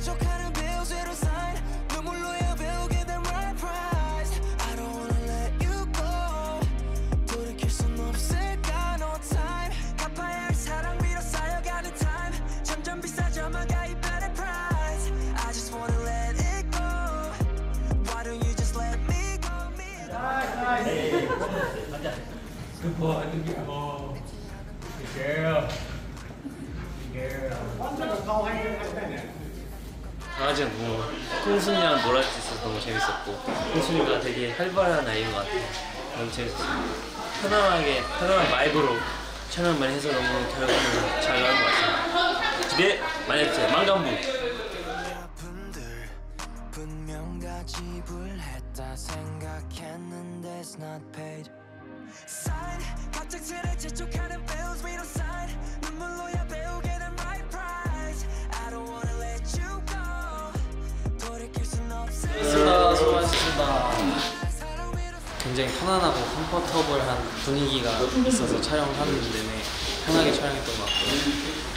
재촉하는 bills it'll sign 눈물로 여배우 get them right prize I don't wanna let you go 돌이킬 순 없을까 no time 갚아야 할 사랑 위로 쌓여가는 time 점점 비싸져만 가 you better prize I just wanna let it go why don't you just let me go me nice good boy good boy good girl 강아지 뭐 흥순이랑 놀 수 있어서 너무 재밌었고 흥순이가 되게 활발한 아이인 것 같아요. 너무 재밌었어요. 편안한 말고로 촬영만 해서 너무 결과는 잘 나온 것 같아요. 기대 많이 해주세요. 망감부. 분명 다 지불했다 생각했는데 it's not paid. Sign 갑작스레 재촉하는 bills we don't sign 눈물로 여배우게 된 my prize I don't wanna let you go 돌이킬 순 없을 수고하셨습니다. 굉장히 편안하고 컴포터블한 분위기가 있어서 촬영하는 내내 편하게 촬영했던 것 같고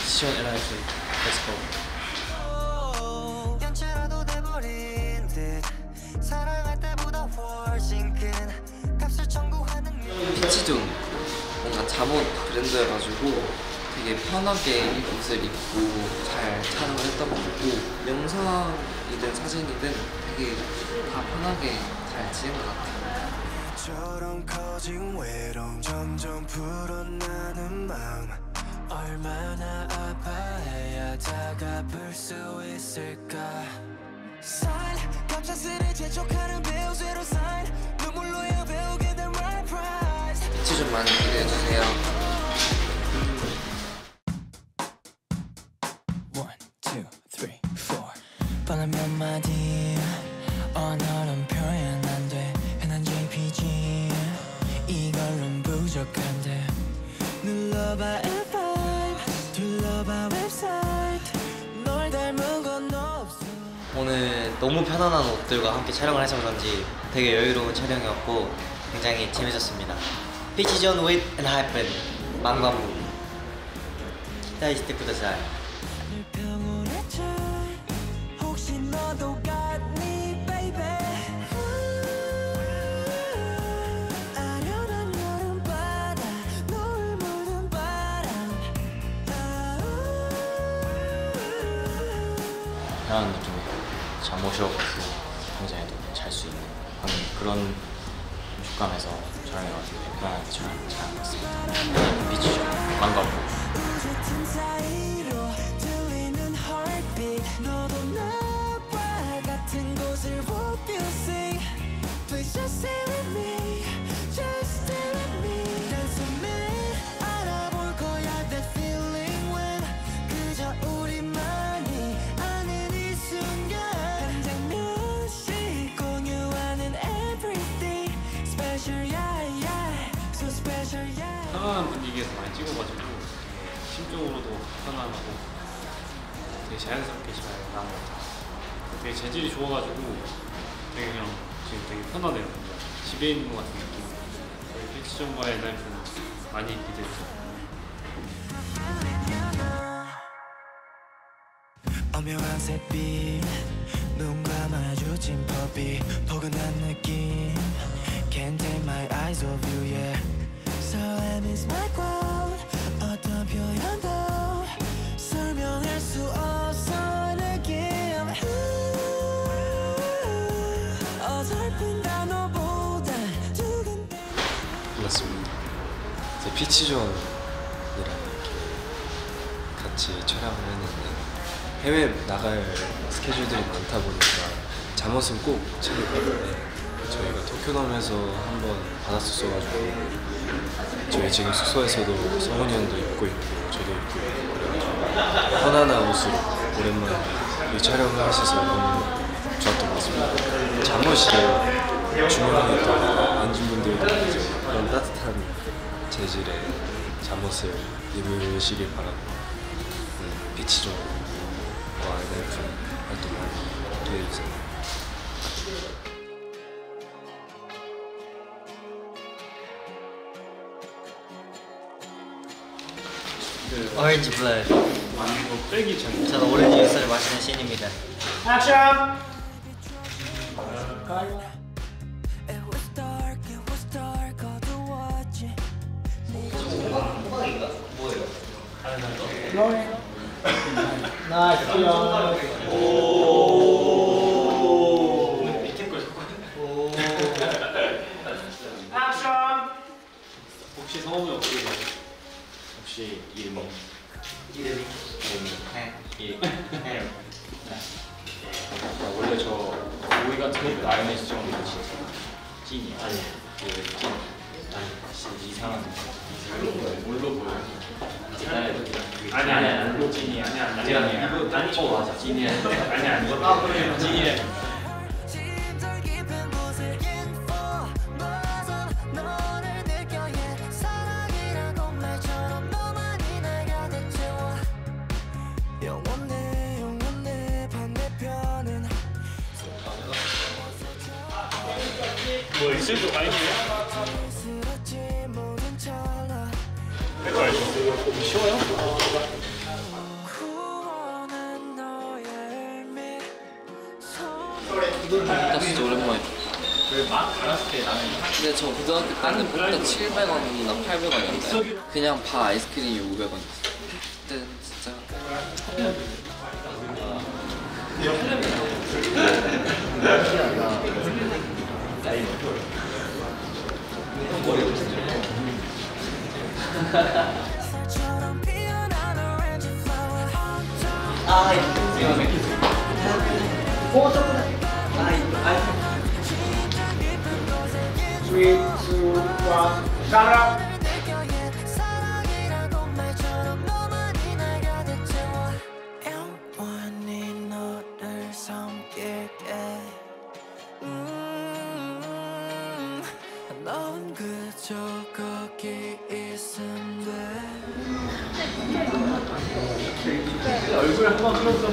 시원 에라이트 렛츠고 피치존 뭔가 잠옷 브랜드여가지고 되게 편하게 옷을 입고 잘 촬영을 했던 것 같고 영상이든 사진이든 되게 다 편하게 잘 찍은 것 같아요. 피치 좀 많이 기대해주세요. One, two, three, four. 뻔한 몇 마디 언어는 표현 안 돼. 흔한 JPG 이걸로는 부족한데. 눌러봐 app, 둘러봐 웹사이트. 널 닮은 건 없어. 오늘 너무 편안한 옷들과 함께 촬영을 해서 그런지 되게 여유로운 촬영이었고 굉장히 재밌었습니다. PEACH JOHN with ENHYPEN 망관부 기다리시대 구독자 편한 느낌이에요. 잠옷이어가지고 굉장히 잘 수 있는 그런 감에서 촬영해가지고 편안하게 촬영한 것 같습니다. PEACH JOHN 편안한 분위기에서 많이 찍어가지고 심적으로도 편안하고 되게 자연스럽게 잘 나온 것 같아요. 되게 재질이 좋아가지고 되게 그냥 지금 되게 편하네요. 집에 있는 것 같은 느낌. 저희 PEACH JOHN과의 ENHYPEN 많이 기대해주세요. 엄연한 새빛 눈과 마주친 퍼비 포근한 느낌 Can't take my eyes off you yeah So I miss my world 어떤 표현도 설명할 수 없어 느낌 어설픈 단어보다 두근대 반갑습니다. 이제 PEACH JOHN이랑 이렇게 같이 촬영을 했는데 해외 나갈 스케줄들이 많다 보니까 잠옷은 꼭 챙길 거예요. 저희가 도쿄돔에서 한번 받았었어가지고 저희 지금 숙소에서도 성훈이 형도 입고 있고 저도 입고 있고 편안한 옷을 오랜만에 촬영을 하셔서 너무 좋았던 것 같습니다. 잠옷이 중요하니까 엔진분들도 그런 따뜻한 재질의 잠옷을 입으시길 바라고 PEACH JOHN과 ENHYPEN 활동 많이 기대해주세요. 오렌지 블랙. 저는 오렌지 주스를 마시는 신입니다. Action! 뭐예요? 나이스 오 밑에 걸 오 액션! 혹시 성함이 없지? 혹시 이름이? 네 원래 저 오이 같은 거 마요네즈 찍은 거 진짜 찐이야. 찐 이상한 뭘로 보여요? 아니 이거 찐이야. 아니야 이거 딴 거 맞아. 찐이야. 아니야 이거 아 그래 찐이야. 뭐 있을도 아니네. 쉬워요? 복다 진짜 오랜만에 막 갈았을 때 나는 근데 저 고등학교 다른 복다 700원이나 800원이었는데 그냥 바 아이스크림이 500원 그때 진짜 아, 이거 생겼어. 오, 저거다. 아이. 3, 2, 1, 샤라. 얼굴 한번 흘렸어.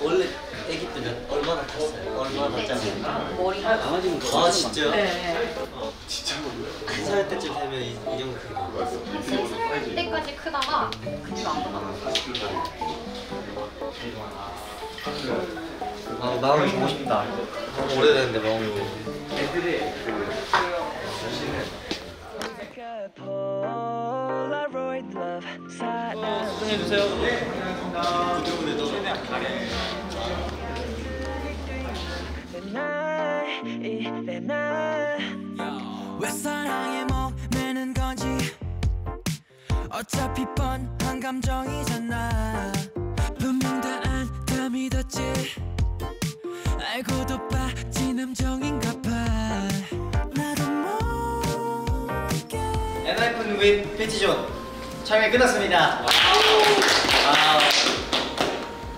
원래 애기 때는 얼마나 컸어요? 얼마나 짧았나? 머리가 강아지는 거. 아 진짜요? 네. 진짜 몰라요. 한 살 때쯤 되면 이 정도 크고. 한 살 때까지 크다가 근육 안 받아가지고. 마음이 보고 싶다. 오래됐는데 마음이 보고. 애들이 해주세요. 네, 감사합니다. 구조분에도 최대한 가래. 왜 사랑에 목매는 건지 어차피 뻔한 감정이잖아. 분명 다 안다 믿었지. 알고도 빠진 함정인가 봐. 나도 모르게. 엔하이픈 with PEACH JOHN. 촬영이 끝났습니다. 와우.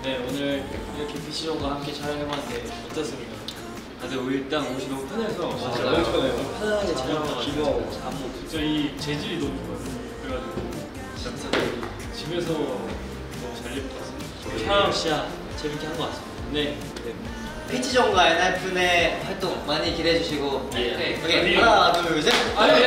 네, 오늘 이렇게 PEACH JOHN과 함께 촬영해봤는데 어땠습니까? 다들 일단 옷이 너무 편해서 너무 편해요. 편하게 촬영하고 귀여워. 진짜 이 재질이 너무 좋아요. 그래가지고 집에서 너무 잘 입고 왔습니다. 촬영 진짜 재밌게 한 것 같습니다. 네. PEACH JOHN과 엔하이픈의 활동 많이 기대해주시고 오케이. 하나, 둘, 셋.